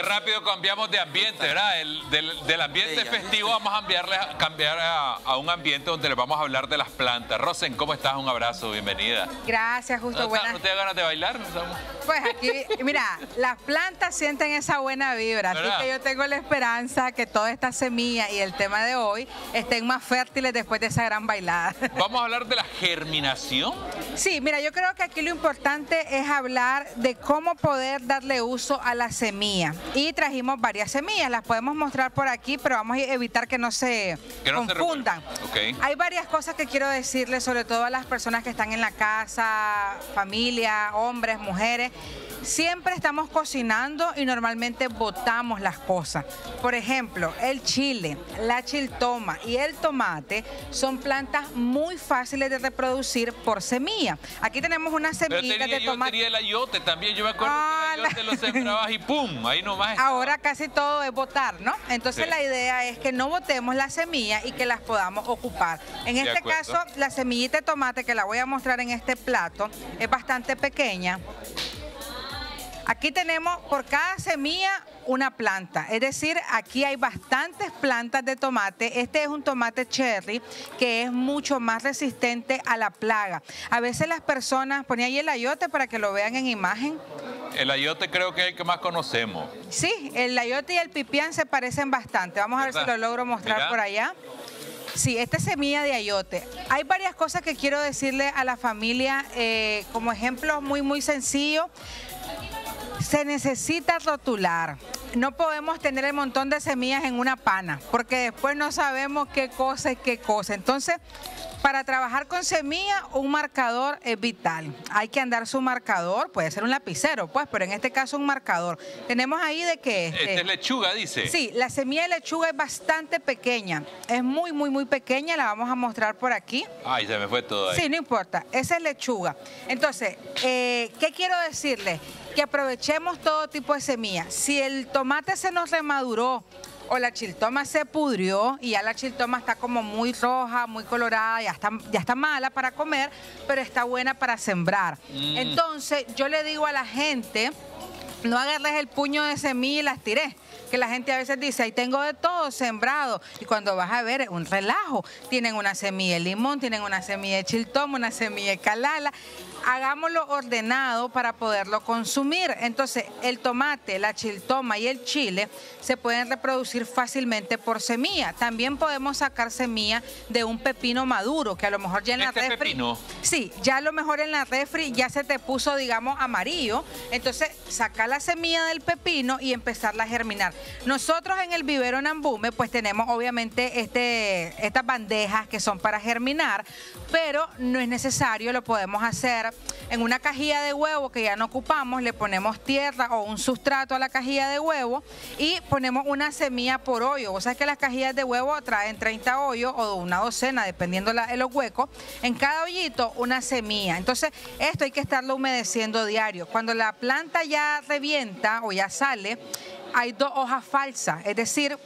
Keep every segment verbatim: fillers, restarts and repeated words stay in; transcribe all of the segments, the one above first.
Qué rápido cambiamos de ambiente, ¿verdad? El, del, del ambiente festivo vamos a cambiarle, cambiar a, a un ambiente donde les vamos a hablar de las plantas. Rocen, ¿cómo estás? Un abrazo, bienvenida. Gracias, Justo. ¿No te da ganas de bailar? Pues aquí, mira, las plantas sienten esa buena vibra, ¿verdad? Así que yo tengo la esperanza que toda esta semilla y el tema de hoy estén más fértiles después de esa gran bailada. ¿Vamos a hablar de la germinación? Sí, mira, yo creo que aquí lo importante es hablar de cómo poder darle uso a la semilla. Y trajimos varias semillas, las podemos mostrar por aquí, pero vamos a evitar que no se que no confundan. Se okay. Hay varias cosas que quiero decirles, sobre todo a las personas que están en la casa, familia, hombres, mujeres. Siempre estamos cocinando y normalmente botamos las cosas. Por ejemplo, el chile, la chiltoma y el tomate son plantas muy fáciles de reproducir por semilla. Aquí tenemos una semillita de yo, tomate. Tenía el ayote también, yo me acuerdo ah, que el ayote la... lo sembrabas y pum, ahí nomás. Estaba. Ahora casi todo es botar, ¿no? Entonces sí. La idea es que no botemos las semillas y que las podamos ocupar. En de este acuerdo. Caso, la semillita de tomate que la voy a mostrar en este plato es bastante pequeña. Aquí tenemos por cada semilla una planta, es decir, aquí hay bastantes plantas de tomate. Este es un tomate cherry que es mucho más resistente a la plaga. A veces las personas, ponía ahí el ayote para que lo vean en imagen. El ayote creo que es el que más conocemos. Sí, el ayote y el pipián se parecen bastante. Vamos a ver si lo logro mostrar. Mirá. Por allá. Sí, esta es semilla de ayote. Hay varias cosas que quiero decirle a la familia eh, como ejemplos muy, muy sencillos. Se necesita rotular. No podemos tener el montón de semillas en una pana, porque después no sabemos qué cosa es qué cosa. Entonces, para trabajar con semillas, un marcador es vital. Hay que andar su marcador, puede ser un lapicero, pues, pero en este caso un marcador. Tenemos ahí de que... Este, este es lechuga, dice. Sí, la semilla de lechuga es bastante pequeña. Es muy, muy, muy pequeña. La vamos a mostrar por aquí. Ay, se me fue todo ahí. Sí, no importa. Esa es lechuga. Entonces, eh, ¿qué quiero decirles? Que aprovechemos todo tipo de semillas. Si el tomate se nos remaduró o la chiltoma se pudrió y ya la chiltoma está como muy roja, muy colorada, ya está, ya está mala para comer, pero está buena para sembrar. Mm. Entonces yo le digo a la gente, no agarres el puño de semilla y las tires. Que la gente a veces dice, ahí tengo de todo sembrado. Y cuando vas a ver, un relajo. Tienen una semilla de limón, tienen una semilla de chiltoma, una semilla de calala. Hagámoslo ordenado para poderlo consumir. Entonces, el tomate, la chiltoma y el chile se pueden reproducir fácilmente por semilla. También podemos sacar semilla de un pepino maduro, que a lo mejor ya en la refri... pepino? Sí, ya a lo mejor en la refri ya se te puso, digamos, amarillo. Entonces, sacar la semilla del pepino y empezarla a germinar. Nosotros en el vivero Ñambume pues tenemos obviamente este, estas bandejas que son para germinar, pero no es necesario, lo podemos hacer en una cajilla de huevo que ya no ocupamos, le ponemos tierra o un sustrato a la cajilla de huevo y ponemos una semilla por hoyo. O sea que las cajillas de huevo traen treinta hoyos o una docena, dependiendo de los huecos. En cada hoyito una semilla. Entonces esto hay que estarlo humedeciendo diario. Cuando la planta ya revienta o ya sale, hay dos hojas falsas, es decir,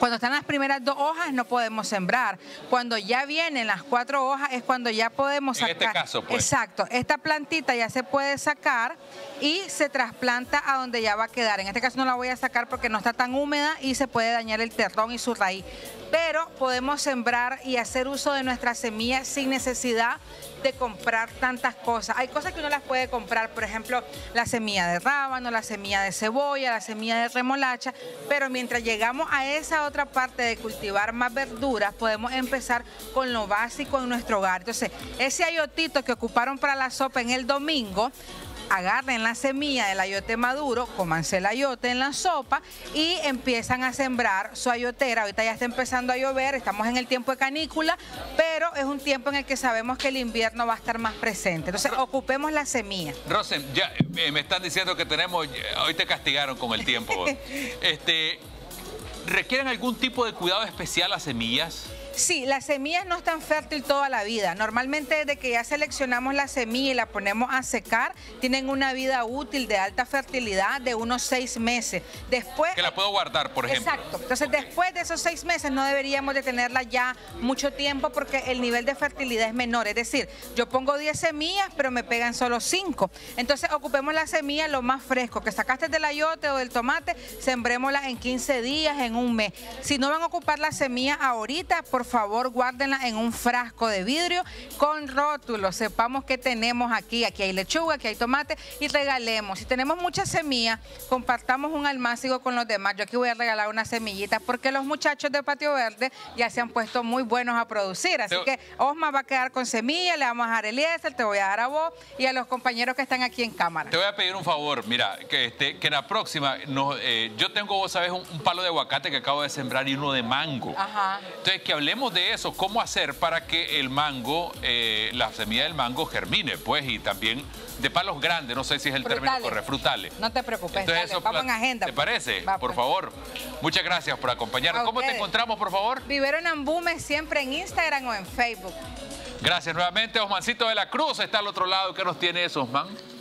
cuando están las primeras dos hojas no podemos sembrar. Cuando ya vienen las cuatro hojas es cuando ya podemos sacar. En este caso, pues. Exacto. Esta plantita ya se puede sacar y se trasplanta a donde ya va a quedar. En este caso no la voy a sacar porque no está tan húmeda y se puede dañar el terrón y su raíz. Pero podemos sembrar y hacer uso de nuestras semillas sin necesidad de comprar tantas cosas. Hay cosas que uno las puede comprar, por ejemplo, la semilla de rábano, la semilla de cebolla, la semilla de remolacha, pero mientras llegamos a esa otra parte de cultivar más verduras, podemos empezar con lo básico en nuestro hogar. Entonces, ese ayotito que ocuparon para la sopa en el domingo, agarren la semilla del ayote maduro, cómanse el ayote en la sopa y empiezan a sembrar su ayotera. Ahorita ya está empezando a llover, estamos en el tiempo de canícula, pero es un tiempo en el que sabemos que el invierno va a estar más presente. Entonces, Ro ocupemos la semilla. Rocen, ya eh, me están diciendo que tenemos... Hoy te castigaron con el tiempo. este, ¿Requieren algún tipo de cuidado especial las semillas? Sí, las semillas no están fértiles toda la vida. Normalmente desde que ya seleccionamos la semilla y la ponemos a secar, tienen una vida útil de alta fertilidad de unos seis meses. Después... Que la puedo guardar, por ejemplo. Exacto. Entonces, okay, después de esos seis meses no deberíamos de tenerla ya mucho tiempo porque el nivel de fertilidad es menor. Es decir, yo pongo diez semillas, pero me pegan solo cinco. Entonces, ocupemos la semilla lo más fresco. Que sacaste del ayote o del tomate, sembrémosla en quince días, en un mes. Si no van a ocupar la semilla ahorita, por favor, guárdenla en un frasco de vidrio con rótulos. Sepamos qué tenemos aquí. Aquí hay lechuga, aquí hay tomate y regalemos. Si tenemos muchas semillas, compartamos un almácigo con los demás. Yo aquí voy a regalar unas semillitas porque los muchachos de Patio Verde ya se han puesto muy buenos a producir. Así que Osma va a quedar con semillas, le vamos a dar a Eliezer, te voy a dar a vos y a los compañeros que están aquí en cámara. Te voy a pedir un favor, mira, que, este, que la próxima, nos, eh, yo tengo, vos sabés, un, un palo de aguacate que acabo de sembrar y uno de mango. Ajá. Entonces, que hablemos de eso, cómo hacer para que el mango, eh, la semilla del mango germine, pues, y también de palos grandes, no sé si es el frutales. término correcto, frutales. No te preocupes, entonces, dale, eso, vamos en agenda. ¿Te parece? Va, por pues. favor, muchas gracias por acompañarnos. ¿Cómo te encontramos, por favor? Vivero Ñambume, siempre en Instagram o en Facebook. Gracias nuevamente, Osmancito de la Cruz está al otro lado. ¿Qué nos tiene eso, Osman?